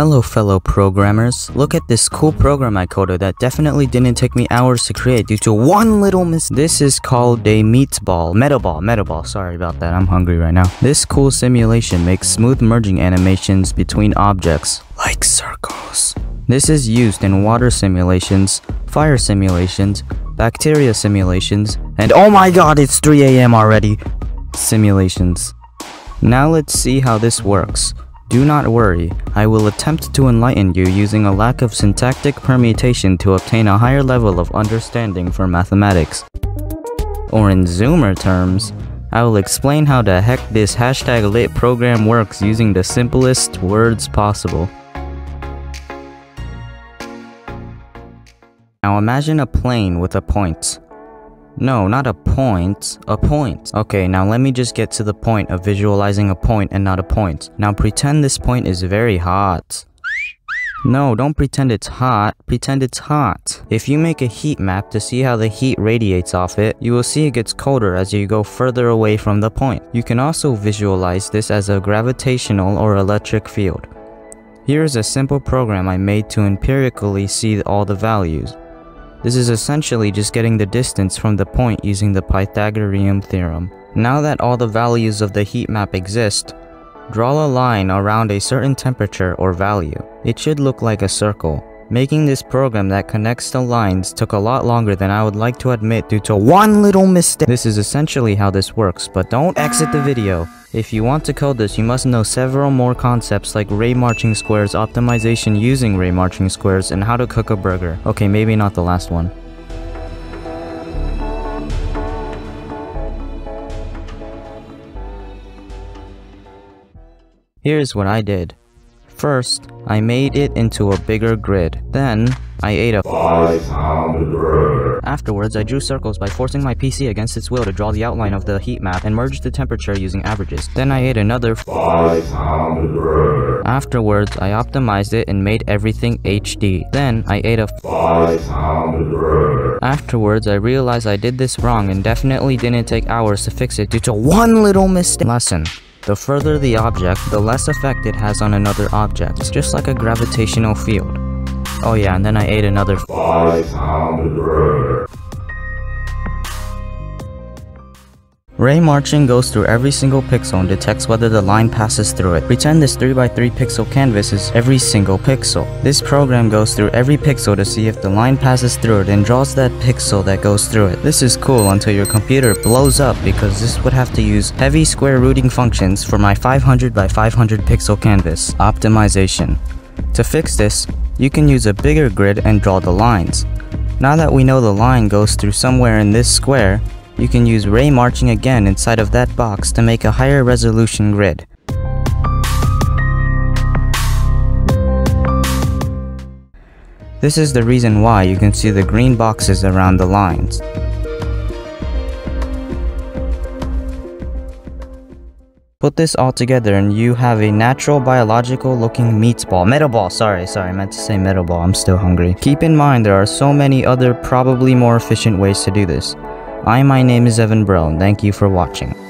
Hello fellow programmers, look at this cool program I coded that definitely didn't take me hours to create due to one little mistake. This is called a metaball, sorry about that, I'm hungry right now. This cool simulation makes smooth merging animations between objects, like circles. This is used in water simulations, fire simulations, bacteria simulations, and oh my god, it's 3 a.m. already, simulations. Now let's see how this works. Do not worry, I will attempt to enlighten you using a lack of syntactic permutation to obtain a higher level of understanding for mathematics. Or in Zoomer terms, I will explain how the heck this #lit program works using the simplest words possible. Now imagine a plane with a point. No, not a point, a point. Okay, now let me just get to the point of visualizing a point and not a point. Now pretend this point is very hot. No, don't pretend it's hot, pretend it's hot. If you make a heat map to see how the heat radiates off it, you will see it gets colder as you go further away from the point. You can also visualize this as a gravitational or electric field. Here is a simple program I made to empirically see all the values. This is essentially just getting the distance from the point using the Pythagorean theorem. Now that all the values of the heat map exist, draw a line around a certain temperature or value. It should look like a circle. Making this program that connects the lines took a lot longer than I would like to admit due to one little mistake. This is essentially how this works, but don't exit the video. If you want to code this, you must know several more concepts like Ray Marching squares, optimization using Ray Marching squares, and how to cook a burger. Okay, maybe not the last one. Here's what I did. First, I made it into a bigger grid. Then, I ate a $5 hamburger. Afterwards, I drew circles by forcing my PC against its will to draw the outline of the heat map and merged the temperature using averages. Then I ate another $5 hamburger. Afterwards, I optimized it and made everything HD. Then, I ate a $5 hamburger. Afterwards, I realized I did this wrong and definitely didn't take hours to fix it due to one little mistake. Lesson. The further the object, the less effect it has on another object, just like a gravitational field. Oh yeah, and then I ate another $5 hamburger. Ray Marching goes through every single pixel and detects whether the line passes through it. Pretend this 3x3 pixel canvas is every single pixel. This program goes through every pixel to see if the line passes through it and draws that pixel that goes through it. This is cool until your computer blows up because this would have to use heavy square rooting functions for my 500 by 500 pixel canvas. Optimization. To fix this, you can use a bigger grid and draw the lines. Now that we know the line goes through somewhere in this square, you can use Ray Marching again inside of that box to make a higher resolution grid. This is the reason why you can see the green boxes around the lines. Put this all together and you have a natural biological looking metaball. Sorry, I meant to say metaball, I'm still hungry. Keep in mind there are so many other probably more efficient ways to do this. My name is Evan Bro, and thank you for watching.